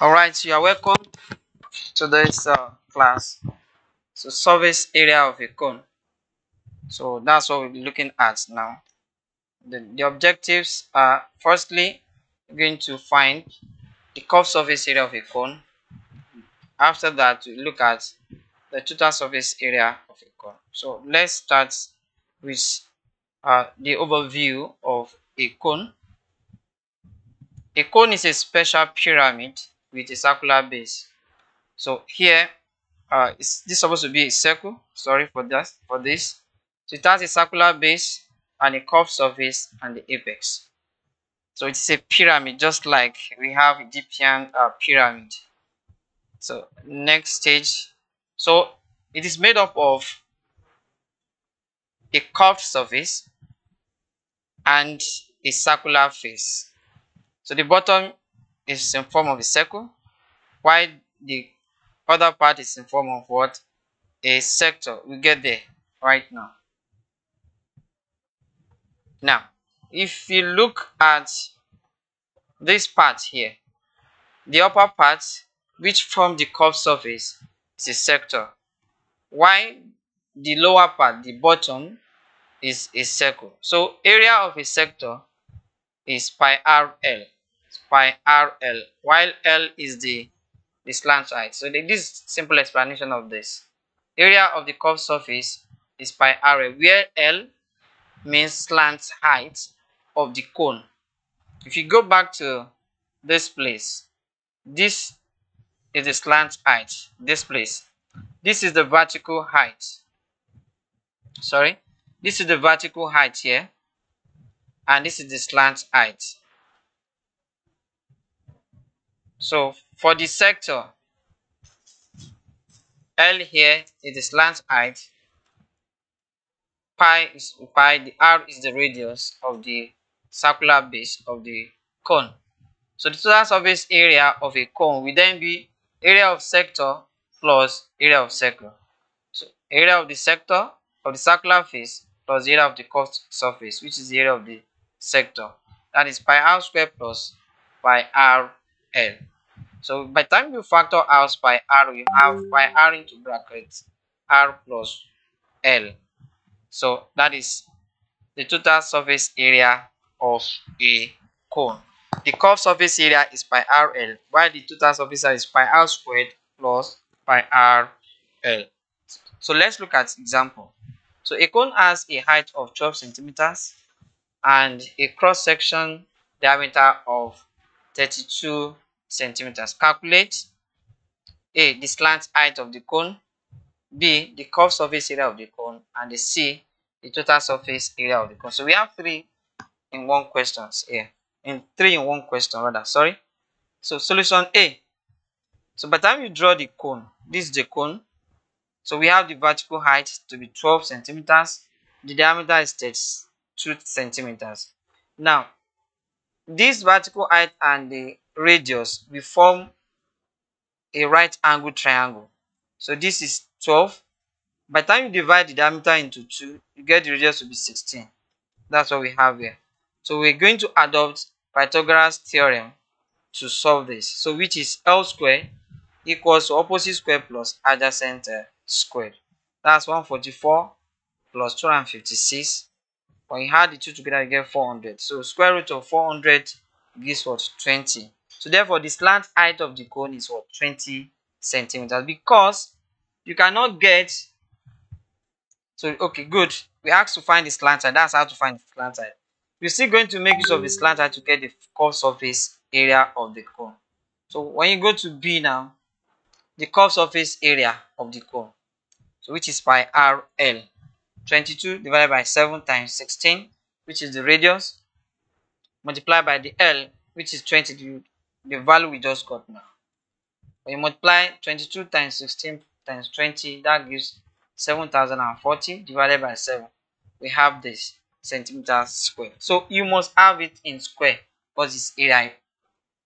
Alright, so you are welcome to this class. So surface area of a cone. So that's what we'll be looking at now. The objectives are, firstly, we're going to find the curved surface area of a cone. After that, we look at the total surface area of a cone. So let's start with the overview of a cone. A cone is a special pyramid with a circular base. So here, this is supposed to be a circle. Sorry for that. So it has a circular base and a curved surface and the apex. So it's a pyramid, just like we have Egyptian pyramid. So next stage. So it is made up of a curved surface and a circular face. So the bottom is in form of a circle, while the other part is in form of what? A sector. We get there right now. Now, if you look at this part here, the upper part, which forms the curved surface, is a sector, while the lower part, the bottom, is a circle. So area of a sector is pi RL. While L is the slant height. So this is simple explanation of this. Area of the curved surface is pi RL, where L means slant height of the cone. If you go back to this place, this is the slant height. This place, this is the vertical height. Sorry, this is the vertical height here, and this is the slant height. So for the sector, L here is the slant height, pi is pi, the R is the radius of the circular base of the cone. So the total surface area of a cone will then be area of sector plus area of circle. So area of the sector of the circular face plus the area of the curved surface, which is the area of the sector. That is pi R squared plus pi R L. So by the time you factor out pi R, you have pi R into brackets R plus L. So that is the total surface area of a cone. The curved surface area is pi RL, while the total surface area is pi R squared plus pi RL. So let's look at example. So a cone has a height of 12 centimeters and a cross section diameter of 32 centimeters. Calculate A, the slant height of the cone, B, the curved surface area of the cone, and the C, the total surface area of the cone. So we have three in one question. So solution A. So by the time you draw the cone, this is the cone. So we have the vertical height to be 12 centimeters. The diameter is 32 centimeters. Now, this vertical height and the radius will form a right angle triangle. So this is 12. By the time you divide the diameter into 2, you get the radius to be 16. That's what we have here. So we're going to adopt Pythagoras theorem to solve this. So which is L squared equals to opposite squared plus adjacent squared. That's 144 plus 256. When you add the two together, you get 400. So square root of 400 gives what? 20. So therefore, the slant height of the cone is what? 20 centimeters, because you cannot get. So okay, good, we asked to find the slant height. That's how to find the slant height. We're still going to make use of the slant height to get the curved surface area of the cone. So when you go to B now, the curved surface area of the cone, so which is pi RL, 22 divided by 7 times 16, which is the radius, multiplied by the L, which is 20, the value we just got now. When you multiply 22 times 16 times 20, that gives 7,040 divided by 7. We have this centimeters square. So you must have it in square because its area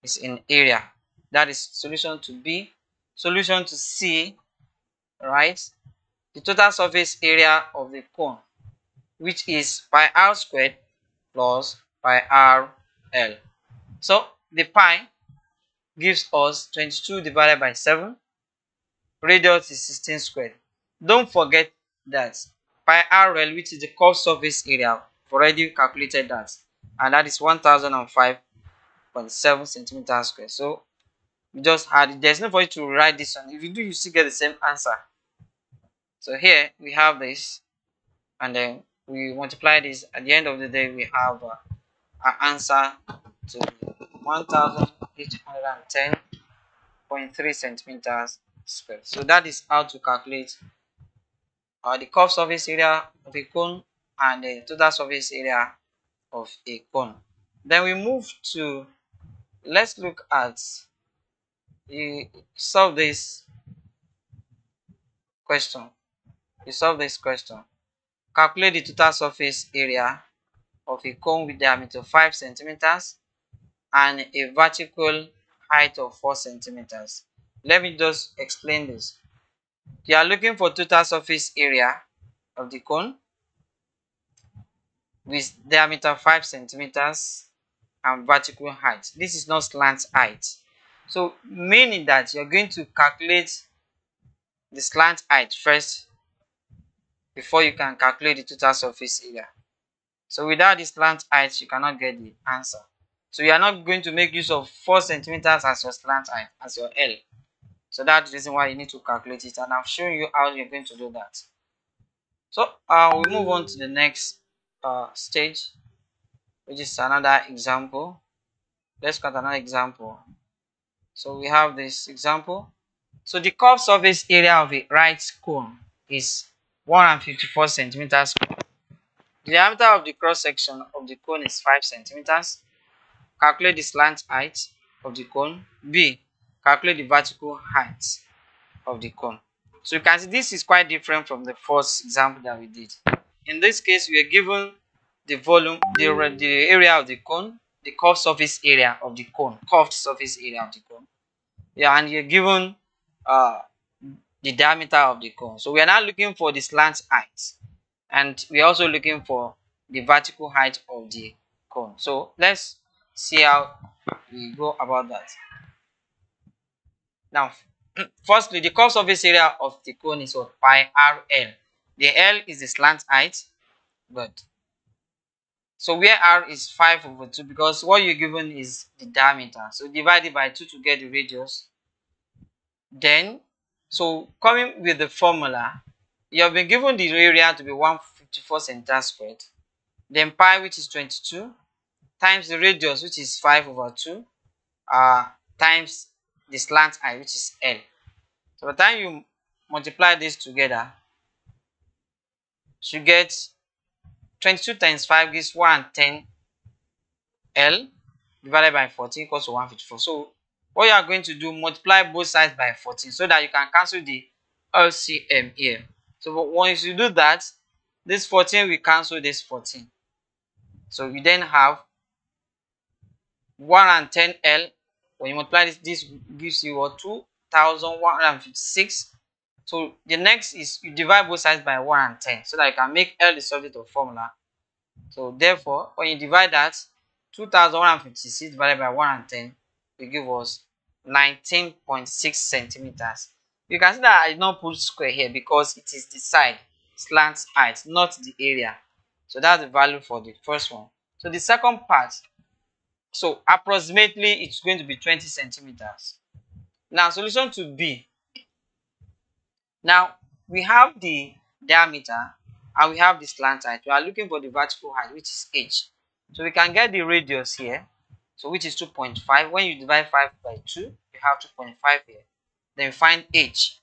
is in area. That is solution to B. Solution to C, right? The total surface area of the cone, which is pi R squared plus pi R L. So the pi gives us 22 divided by 7. Radius is 16 squared. Don't forget that pi RL, which is the curved surface area, I've already calculated that, and that is 1005.7 centimeters squared. So you just add it. There's no for you to write this one. If you do, you still get the same answer. So here we have this, and then we multiply this. At the end of the day, we have our answer to 1810.3 centimeters squared. So that is how to calculate the curved surface area of a cone and the total surface area of a cone. Then we move to, let's look at, you solve this question. You solve this question. Calculate the total surface area of a cone with diameter 5 centimeters and a vertical height of 4 centimeters. Let me just explain this. You are looking for total surface area of the cone with diameter 5 centimeters and vertical height. This is not slant height. So meaning that you're going to calculate the slant height first before you can calculate the total surface area. So without the slant height, you cannot get the answer. So you are not going to make use of 4 centimeters as your slant height, as your L. So that's the reason why you need to calculate it, and I've shown you how you're going to do that. So we move on to the next stage, which is another example. Let's cut another example. So we have this example. So the curved surface area of a right cone is 154 centimeters square. The diameter of the cross section of the cone is 5 centimeters. Calculate the slant height of the cone. B, calculate the vertical height of the cone. So you can see this is quite different from the first example that we did. In this case, we are given the volume, the area of the cone, the curved surface area of the cone, yeah, and you're given the diameter of the cone. So we are now looking for the slant height, and we are also looking for the vertical height of the cone. So let's see how we go about that. Now, firstly, the curved surface area of the cone is what? Pi RL. The L is the slant height, but so where R is 5 over 2, because what you're given is the diameter. So divided by 2 to get the radius. Then, so coming with the formula, you have been given the area to be 154 centimeters squared. Then pi, which is 22, times the radius, which is 5 over 2, times the slant height, which is L. So by the time you multiply this together, you get 22 times 5 gives 110 L divided by 14 equals to 154. So what you are going to do, multiply both sides by 14 so that you can cancel the LCM here. So once you do that, this 14 will cancel this 14. So you then have 110 L. When you multiply this, this gives you 2156. So the next is you divide both sides by 110 so that you can make L the subject of formula. So therefore, when you divide that, 2156 divided by 110 will give us 19.6 centimeters. You can see that I did not put square here because it is the side, slant height, not the area. So that's the value for the first one. So the second part, so approximately it's going to be 20 centimeters. Now solution to B. Now, we have the diameter and we have the slant height. We are looking for the vertical height, which is h. So we can get the radius here, so which is 2.5. When you divide 5 by 2, you have 2.5 here. Then find h.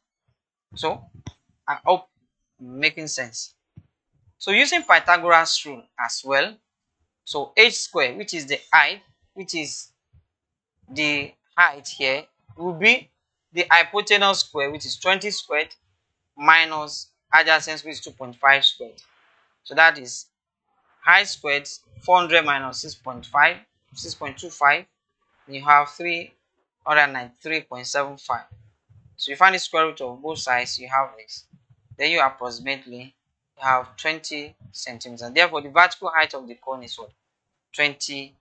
So, I hope making sense. So using Pythagoras rule as well, so h squared, which is the height, here, will be the hypotenuse square, which is 20 squared, minus adjacent, which is 2.5 squared. So that is height squared, 400 minus 6.5, 6.25. You have 393.75. So you find the square root of both sides, you have this. Then you approximately have 20 centimeters. Therefore, the vertical height of the cone is what? 20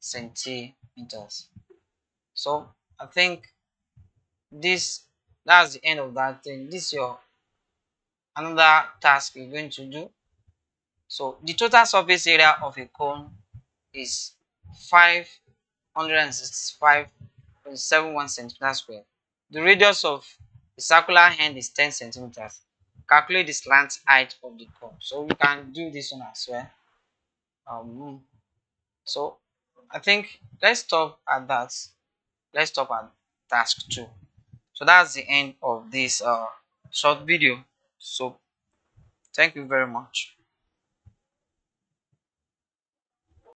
centimeters. So I think that's the end of that thing. This is your another task you're going to do. So the total surface area of a cone is 565.71 centimeters square. The radius of the circular hand is 10 centimeters. Calculate the slant height of the cone. So we can do this one as well. So I think let's stop at that. Let's stop at task 2. So that's the end of this short video. So thank you very much.